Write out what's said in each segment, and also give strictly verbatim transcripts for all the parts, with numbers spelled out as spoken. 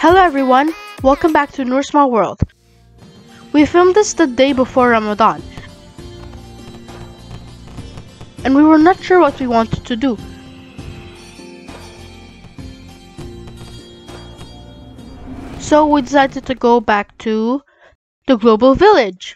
Hello everyone, welcome back to Noor's Small World. We filmed this the day before Ramadan, and we were not sure what we wanted to do. So we decided to go back to the Global Village.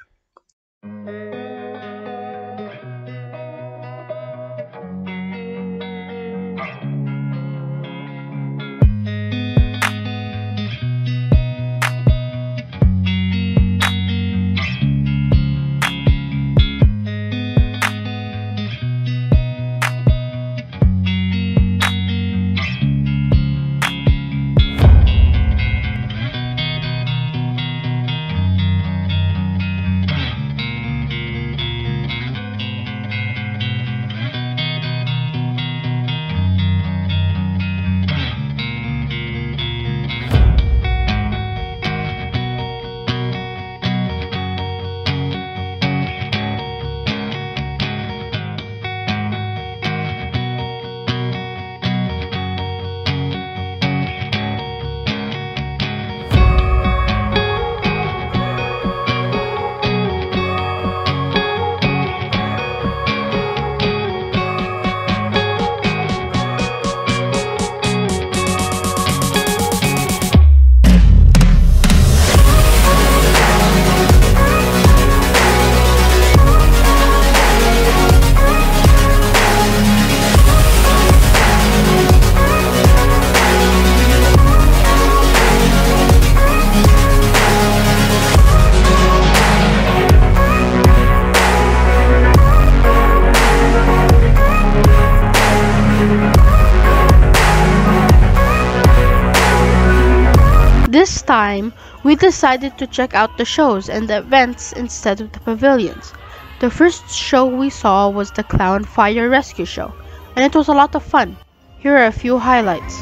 This time, we decided to check out the shows and the events instead of the pavilions. The first show we saw was the Clown Fire Rescue Show, and it was a lot of fun. Here are a few highlights.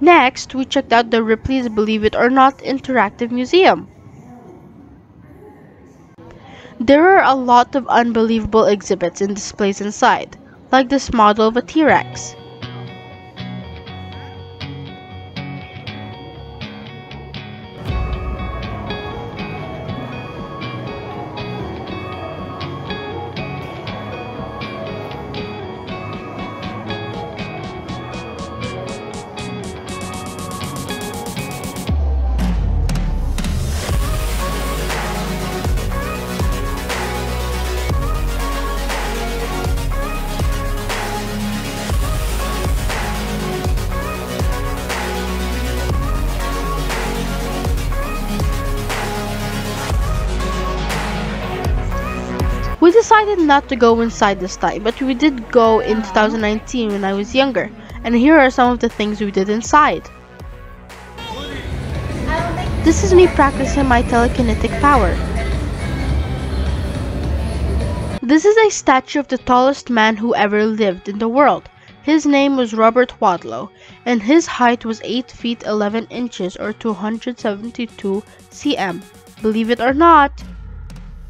Next, we checked out the Ripley's Believe It or Not! Interactive Museum. There are a lot of unbelievable exhibits and displays inside, like this model of a T-Rex. We decided not to go inside this time, but we did go in two thousand nineteen when I was younger, and here are some of the things we did inside. This is me practicing my telekinetic power. This is a statue of the tallest man who ever lived in the world. His name was Robert Wadlow, and his height was eight feet eleven inches or two hundred seventy-two centimeters, believe it or not.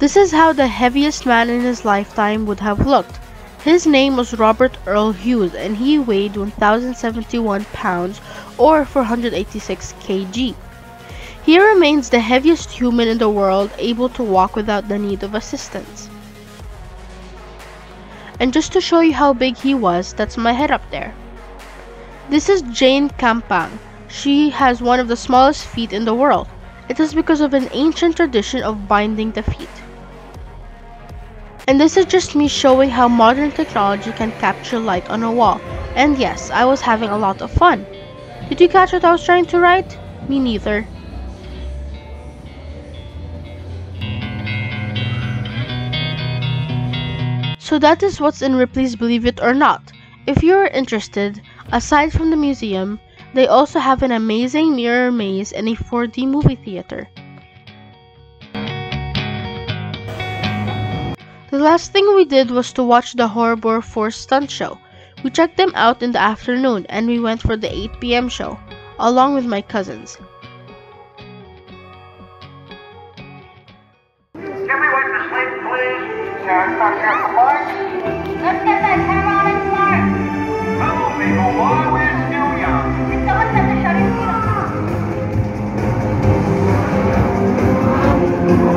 This is how the heaviest man in his lifetime would have looked. His name was Robert Earl Hughes, and he weighed one thousand seventy-one pounds or four hundred eighty-six kilograms. He remains the heaviest human in the world, able to walk without the need of assistance. And just to show you how big he was, that's my head up there. This is Jane Kampang. She has one of the smallest feet in the world. It is because of an ancient tradition of binding the feet. And this is just me showing how modern technology can capture light on a wall. And yes, I was having a lot of fun. Did you catch what I was trying to write? Me neither. So that is what's in Ripley's Believe It or Not. If you're interested, aside from the museum, they also have an amazing mirror maze and a four D movie theater. The last thing we did was to watch the Harbour Force Stunt Show. We checked them out in the afternoon and we went for the eight p m show, along with my cousins. Everyone to sleep, please. Yeah, I'm here for Mark. Let's get that camera on and start. Come on, people, while we're still young. Did someone set the shutter speed on top?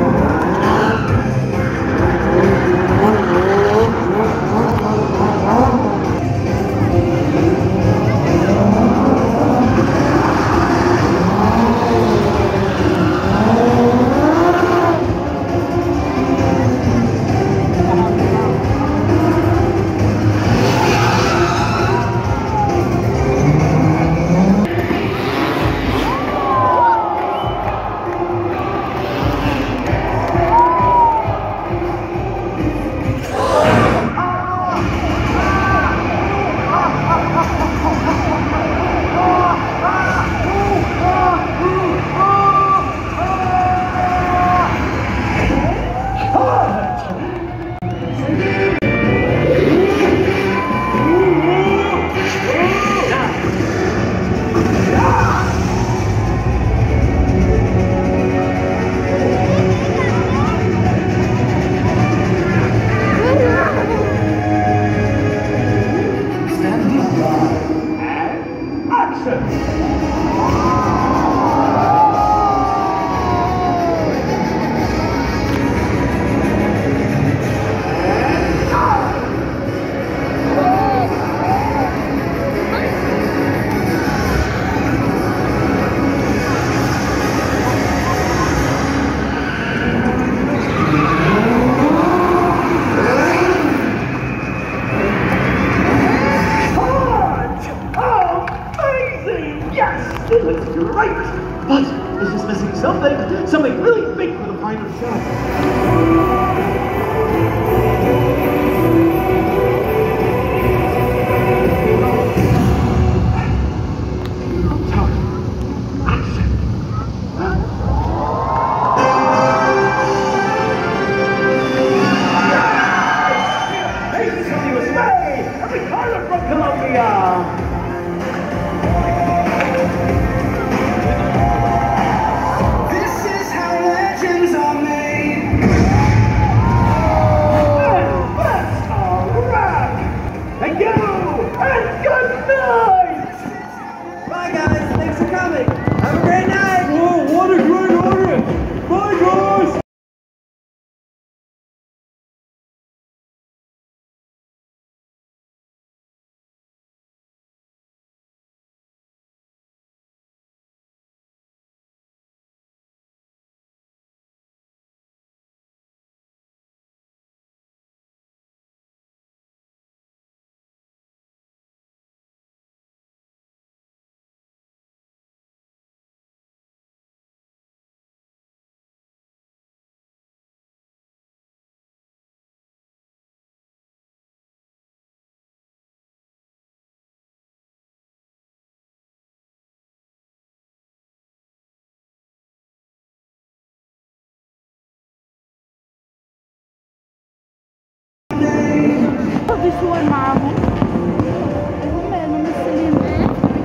بيسوق معاهم هم كانوا ممثلين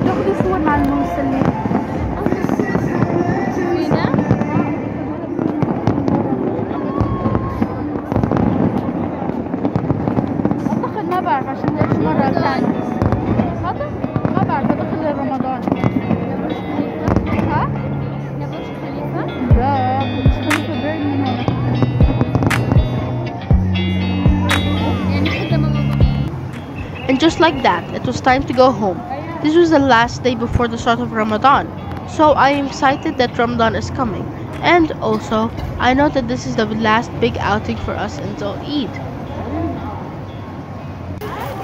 بياخدوا صور مع الممثلين اعتقد ما بعرف عشان ليش مرة ثانية خاطر ما بعرف بدخل رمضان ها؟ And just like that, it was time to go home. This was the last day before the start of Ramadan, so I am excited that Ramadan is coming. And also, I know that this is the last big outing for us until Eid.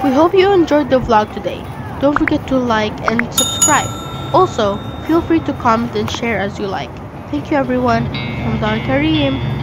We hope you enjoyed the vlog today. Don't forget to like and subscribe. Also, feel free to comment and share as you like. Thank you everyone. Ramadan Kareem.